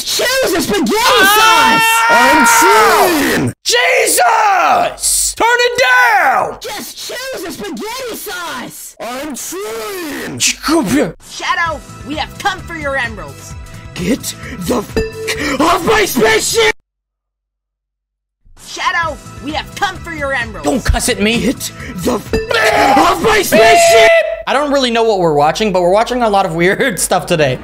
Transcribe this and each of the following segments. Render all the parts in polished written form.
Just choose a spaghetti sauce! I'm cheating! Jesus! Turn it down! Just choose a spaghetti sauce! I'm cheating! Shadow, we have come for your emeralds! Get the f*** off my spaceship! Shadow, we have come for your emeralds! Don't cuss at me! Get the f*** off my spaceship! I don't really know what we're watching, but we're watching a lot of weird stuff today.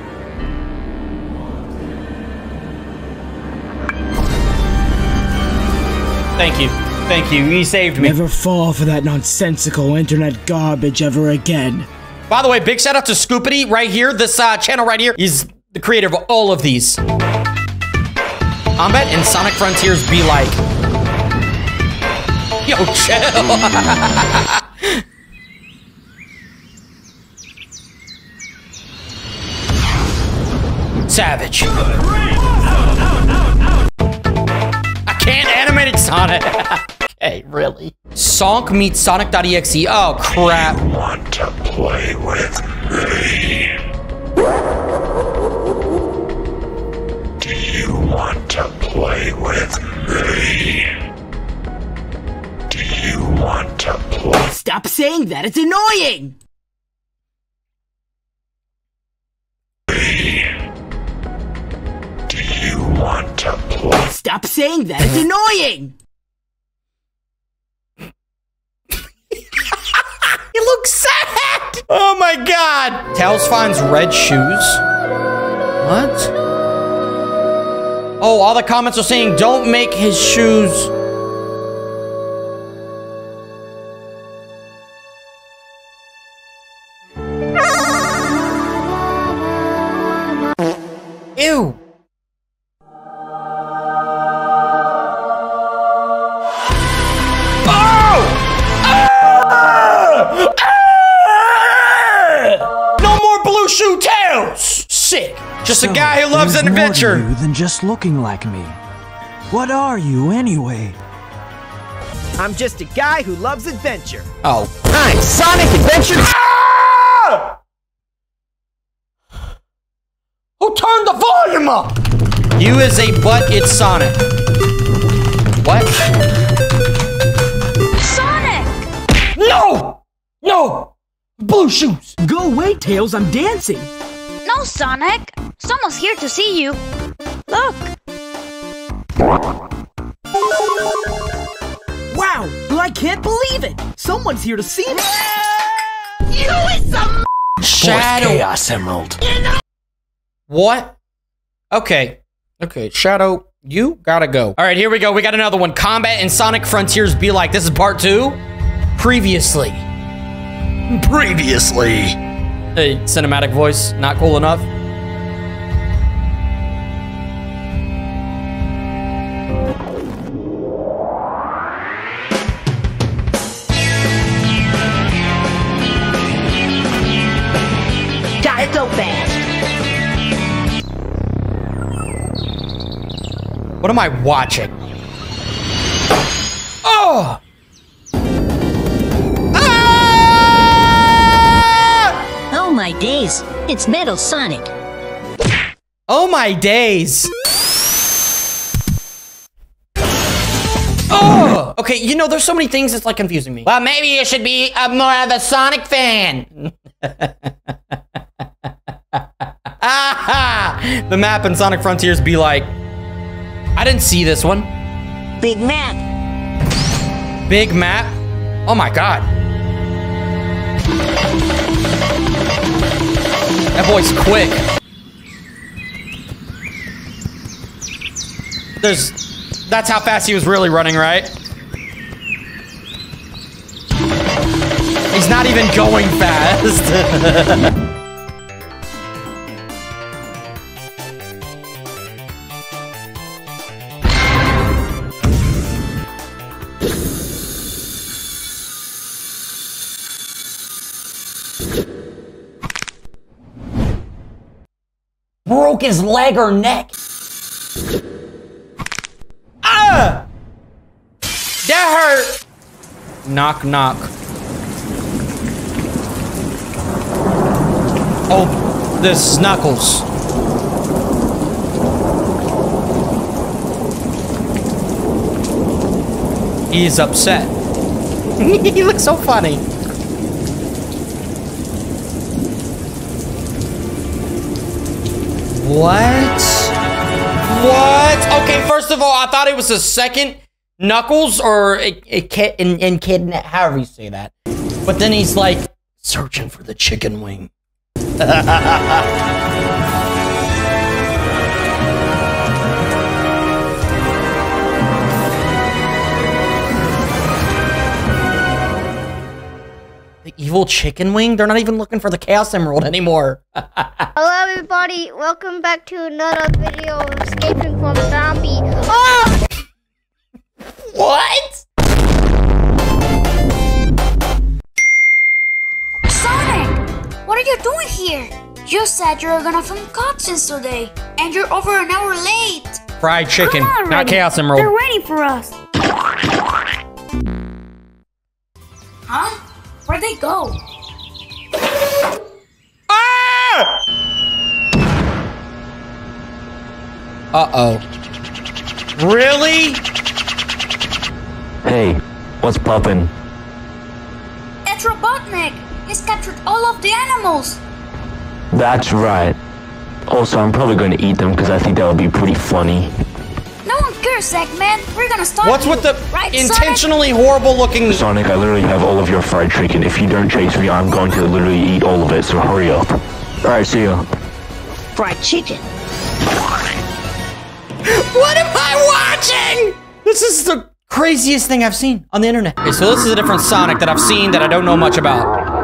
Thank you. Thank you. You saved me. Never fall for that nonsensical internet garbage ever again. By the way, big shout out to Scoopity right here. This channel right here is the creator of all of these. Ombat and Sonic Frontiers be like. Yo, chill. Savage. I can't animate it, Sonic. Okay, really. Sonk meets Sonic.exe. Oh, crap. You want to play with me? Do you want to play with me? Do you want to play? Stop saying that. It's annoying. Want to play? Stop saying that, it's annoying! You look sad! Oh my god! Tails finds red shoes? What? Oh, all the comments are saying don't make his shoes... Ew! Shoe Tails! Sick. Just so, a guy who loves an adventure. More to you than just looking like me. What are you anyway? I'm just a guy who loves adventure. Oh, I'm Sonic Adventure. Ah! Who turned the volume up? You is a butt. It's Sonic. What? Sonic! No! No! Blue shoes! Go away, Tails, I'm dancing! No, Sonic! Someone's here to see you! Look! Wow! Well, I can't believe it! Someone's here to see me! You is a Shadow! Chaos Emerald! You know what? Okay. Okay, Shadow, you gotta go. Alright, here we go, we got another one. Combat and Sonic Frontiers be like. This is part 2. Previously. Hey, cinematic voice, not cool enough. Gotta go fast. What am I watching? Oh! My days, it's Metal Sonic. Oh my days. Oh! Okay, you know, there's so many things that's like confusing me. Well, maybe you should be more of a Sonic fan. Aha! The map in Sonic Frontiers be like, I didn't see this one. Big map. Big map? Oh my god. That boy's quick. That's how fast he was really running, right? He's not even going fast. Broke his leg or neck. Ah! That hurt. Knock, knock. Oh, this is Knuckles. He is upset. He looks so funny. What? What? Okay, first of all, I thought it was a second Knuckles or a kid and kid, however you say that. But then he's like searching for the chicken wing. The evil chicken wing? They're not even looking for the Chaos Emerald anymore. Hello everybody, welcome back to another video of escaping from zombie. Oh! What? Sonic! What are you doing here? You said you were gonna film costumes today, and you're over an hour late. Fried chicken, not Chaos Emerald. They're waiting for us. Huh? Where'd they go? Ah! Uh-oh. Really? Hey, what's poppin'? It's Robotnik! He's captured all of the animals! That's right. Also, I'm probably going to eat them because I think that would be pretty funny. No one cares, Eggman. We're gonna stop. What's you, with the right, intentionally Sonic? Horrible looking Sonic? I literally have all of your fried chicken. If you don't chase me, I'm going to literally eat all of it. So hurry up. All right, see ya. Fried chicken. What am I watching? This is the craziest thing I've seen on the internet. Okay, so this is a different Sonic that I've seen that I don't know much about.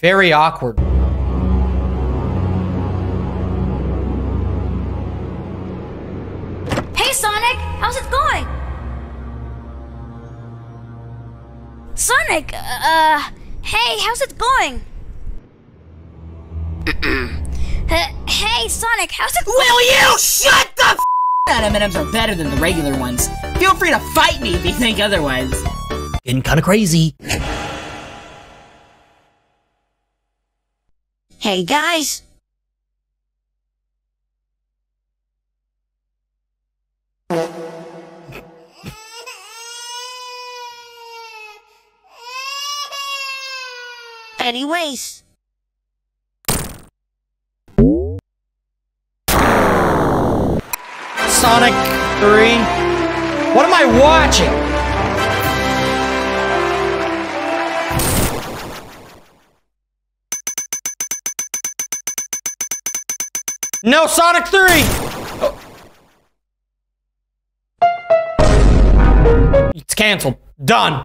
Very awkward. Hey Sonic, how's it going? Sonic, hey, how's it going? Hey Sonic, how's it going? Will you shut the f***? M&Ms are better than the regular ones. Feel free to fight me if you think otherwise. Getting kinda crazy. Hey guys! Anyways! Sonic 3? What am I watching? No, Sonic 3! Oh. It's canceled. Done.